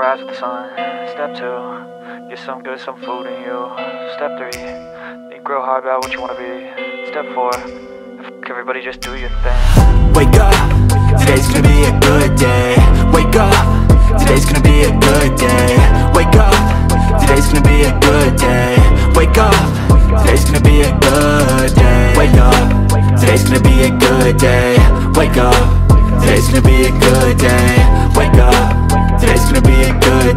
rise with the sun. Step 2, get some good, some food in you. Step 3, think real hard about what you wanna be. Step 4, everybody just do your thing. Wake up, today's gonna be a good day. Wake up, today's gonna be a good day. Wake up, today's gonna be a good day. Wake up, today's gonna be a good day. Wake up, today's gonna be a good day. Wake up, today's gonna be a good day. Wake up, today's gonna be a good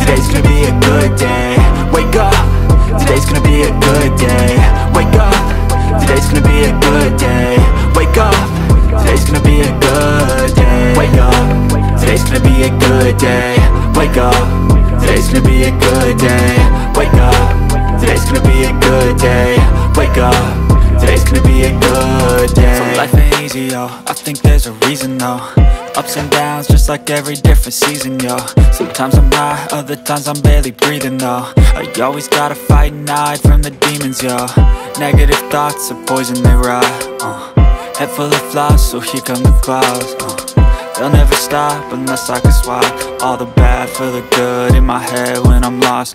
today's gonna be a good day. Wake up, today's gonna be a good day. Wake up, today's gonna be a good day. Wake up, today's gonna be a good day. Wake up, today's gonna be a good day. Wake up, today's gonna be a good day. Wake up, today's gonna be a good day. Wake up, today's gonna be a good day. So life ain't easy, yo, I think there's a reason though. Ups and downs, just like every different season, yo. Sometimes I'm high, other times I'm barely breathing, though. I always gotta fight and hide from the demons, yo. Negative thoughts are poison, they rot, Head full of flies, so here come the clouds, They'll never stop unless I can swap all the bad for the good in my head when I'm lost,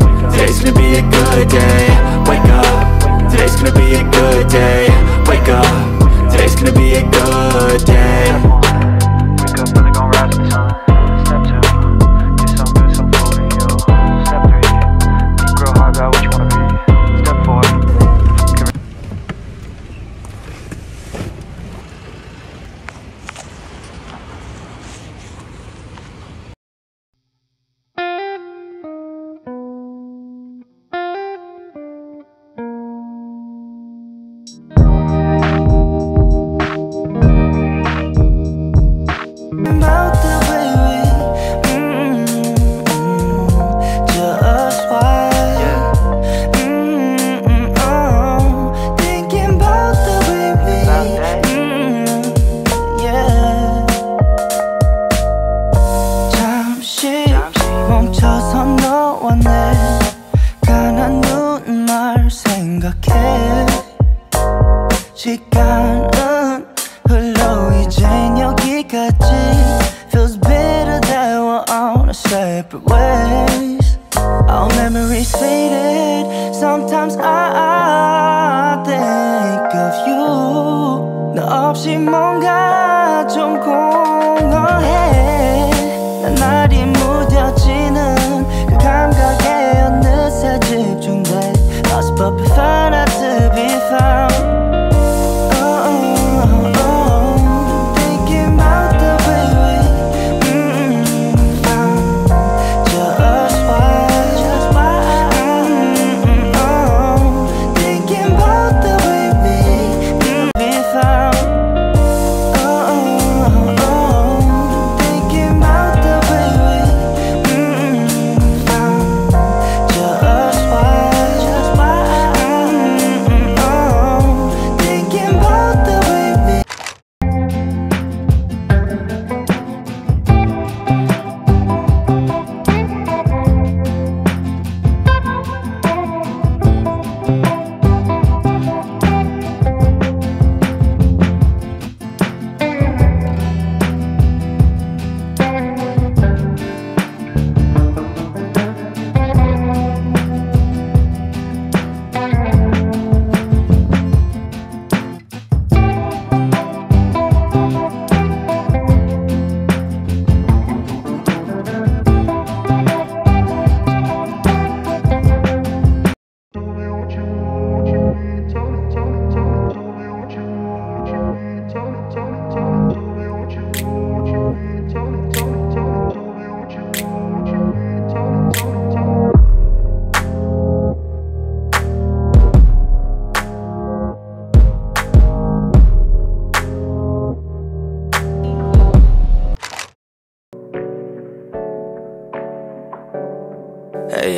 today's gonna be a good day. Wake up, today's gonna be a good day. Wake up, today's gonna be a good day. Wake up, really gonna rise to the sun. Oh, Hey,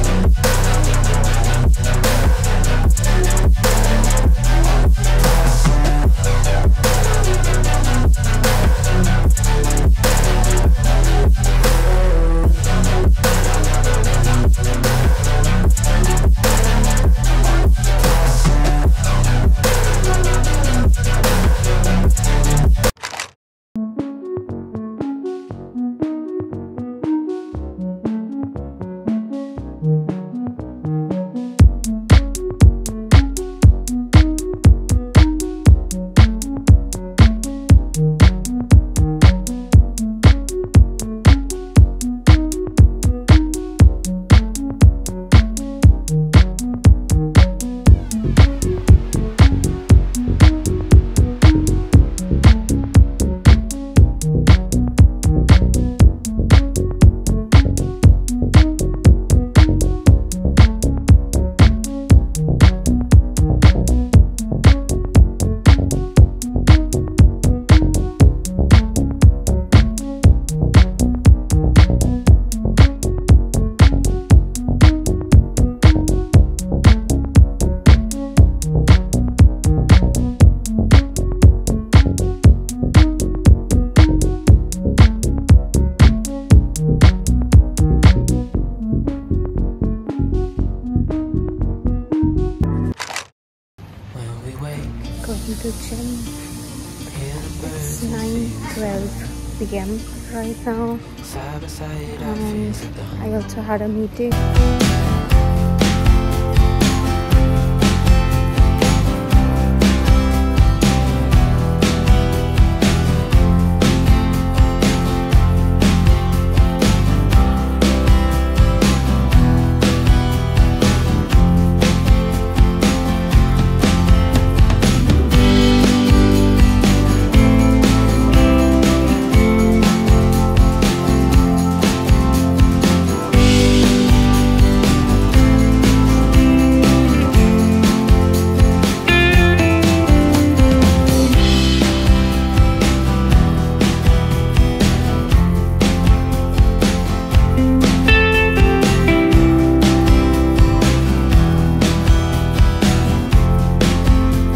To gym. It's 9:12 p.m. right now. I also had a meeting.